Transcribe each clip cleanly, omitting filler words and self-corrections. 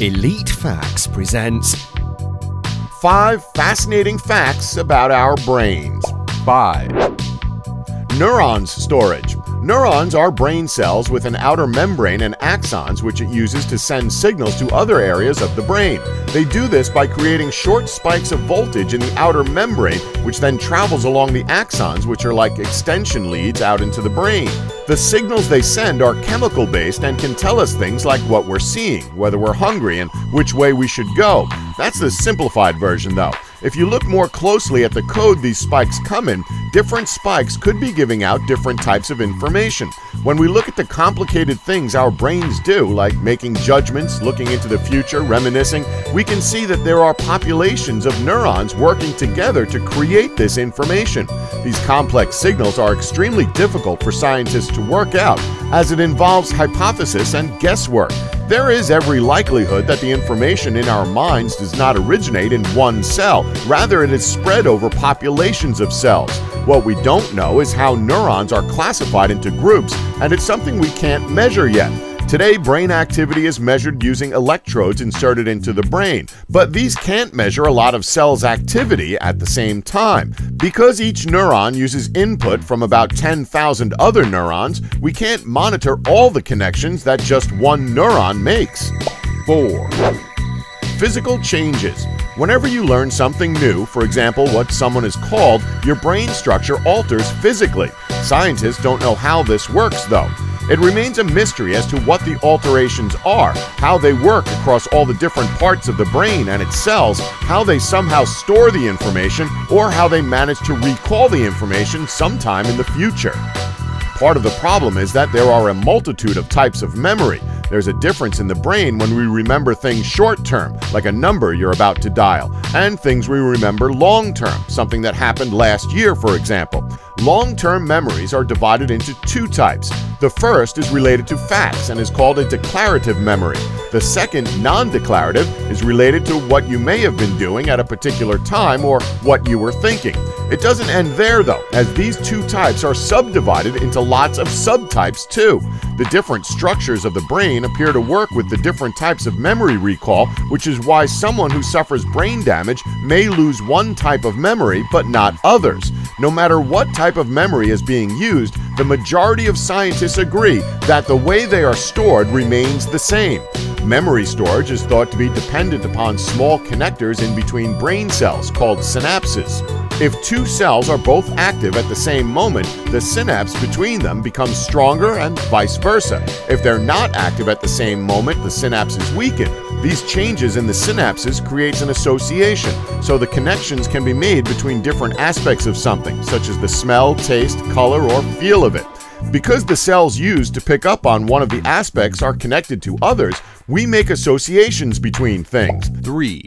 Elite Facts presents 5 fascinating facts about our brains. 5. Neurons storage. Neurons are brain cells with an outer membrane and axons which it uses to send signals to other areas of the brain. They do this by creating short spikes of voltage in the outer membrane, which then travels along the axons, which are like extension leads out into the brain. The signals they send are chemical-based and can tell us things like what we're seeing, whether we're hungry, and which way we should go. That's the simplified version, though. If you look more closely at the code these spikes come in, different spikes could be giving out different types of information. When we look at the complicated things our brains do, like making judgments, looking into the future, reminiscing, we can see that there are populations of neurons working together to create this information. These complex signals are extremely difficult for scientists to work out, as it involves hypothesis and guesswork. There is every likelihood that the information in our minds does not originate in one cell. Rather, it is spread over populations of cells. What we don't know is how neurons are classified into groups, and it's something we can't measure yet. Today, brain activity is measured using electrodes inserted into the brain, but these can't measure a lot of cells' activity at the same time. Because each neuron uses input from about 10,000 other neurons, we can't monitor all the connections that just one neuron makes. 4. Physical changes. Whenever you learn something new, for example, what someone is called, your brain structure alters physically. Scientists don't know how this works, though. It remains a mystery as to what the alterations are, how they work across all the different parts of the brain and its cells, how they somehow store the information, or how they manage to recall the information sometime in the future. Part of the problem is that there are a multitude of types of memory. There's a difference in the brain when we remember things short-term, like a number you're about to dial, and things we remember long-term, something that happened last year, for example. Long-term memories are divided into 2 types. The first is related to facts and is called a declarative memory. The second, non-declarative, is related to what you may have been doing at a particular time or what you were thinking. It doesn't end there, though, as these 2 types are subdivided into lots of subtypes, too. The different structures of the brain appear to work with the different types of memory recall, which is why someone who suffers brain damage may lose one type of memory but not others. No matter what type of memory is being used, the majority of scientists agree that the way they are stored remains the same. Memory storage is thought to be dependent upon small connectors in between brain cells called synapses. If 2 cells are both active at the same moment, the synapse between them becomes stronger and vice versa. If they're not active at the same moment, the synapse is weakened. These changes in the synapses creates an association, so the connections can be made between different aspects of something, such as the smell, taste, color, or feel of it. Because the cells used to pick up on one of the aspects are connected to others, we make associations between things. 3.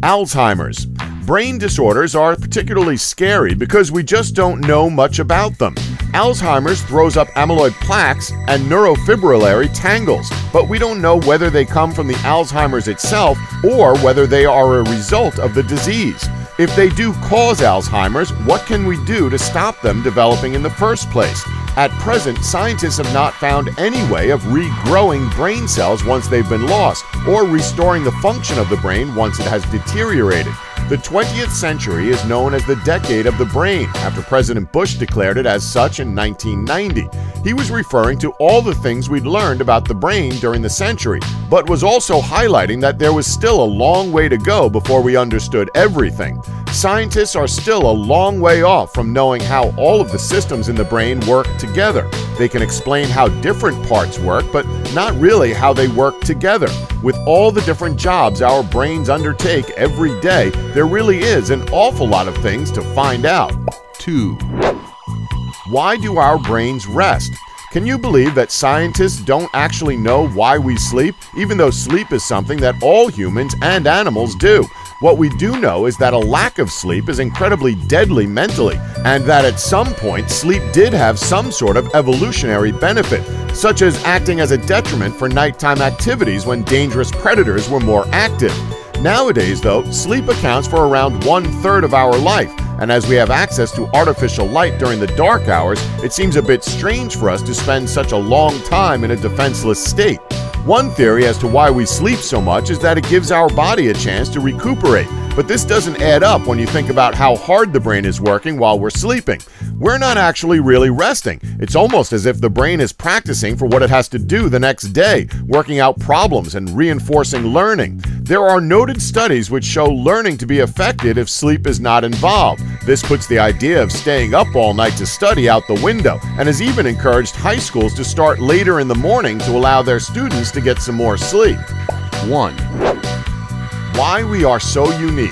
Alzheimer's. Brain disorders are particularly scary because we just don't know much about them. Alzheimer's throws up amyloid plaques and neurofibrillary tangles, but we don't know whether they come from the Alzheimer's itself or whether they are a result of the disease. If they do cause Alzheimer's, what can we do to stop them developing in the first place? At present, scientists have not found any way of regrowing brain cells once they've been lost, or restoring the function of the brain once it has deteriorated. The 20th century is known as the decade of the brain, after President Bush declared it as such in 1990. He was referring to all the things we'd learned about the brain during the century, but was also highlighting that there was still a long way to go before we understood everything. Scientists are still a long way off from knowing how all of the systems in the brain work together. They can explain how different parts work, but not really how they work together. With all the different jobs our brains undertake every day, there really is an awful lot of things to find out. 2. Why do our brains rest? Can you believe that scientists don't actually know why we sleep, even though sleep is something that all humans and animals do? What we do know is that a lack of sleep is incredibly deadly mentally, and that at some point sleep did have some sort of evolutionary benefit, such as acting as a detriment for nighttime activities when dangerous predators were more active. Nowadays, though, sleep accounts for around 1/3 of our life, and as we have access to artificial light during the dark hours, it seems a bit strange for us to spend such a long time in a defenseless state. One theory as to why we sleep so much is that it gives our body a chance to recuperate, but this doesn't add up when you think about how hard the brain is working while we're sleeping. We're not actually really resting. It's almost as if the brain is practicing for what it has to do the next day, working out problems and reinforcing learning. There are noted studies which show learning to be affected if sleep is not involved. This puts the idea of staying up all night to study out the window and has even encouraged high schools to start later in the morning to allow their students to get some more sleep. 1. Why we are so unique.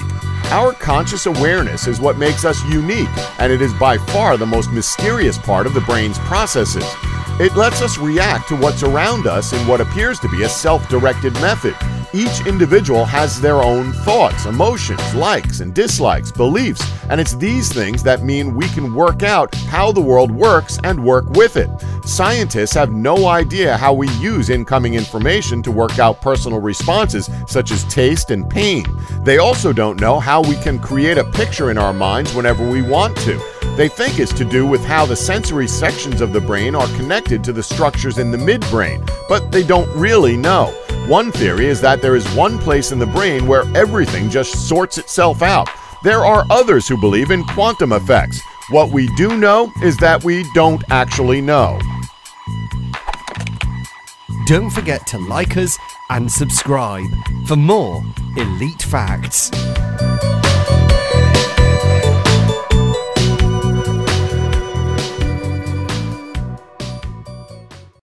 Our conscious awareness is what makes us unique, and it is by far the most mysterious part of the brain's processes. It lets us react to what's around us in what appears to be a self-directed method. Each individual has their own thoughts, emotions, likes and dislikes, beliefs, and it's these things that mean we can work out how the world works and work with it. Scientists have no idea how we use incoming information to work out personal responses such as taste and pain. They also don't know how we can create a picture in our minds whenever we want to. They think it's to do with how the sensory sections of the brain are connected to the structures in the midbrain, but they don't really know. One theory is that there is one place in the brain where everything just sorts itself out. There are others who believe in quantum effects. What we do know is that we don't actually know. Don't forget to like us and subscribe for more Elite Facts.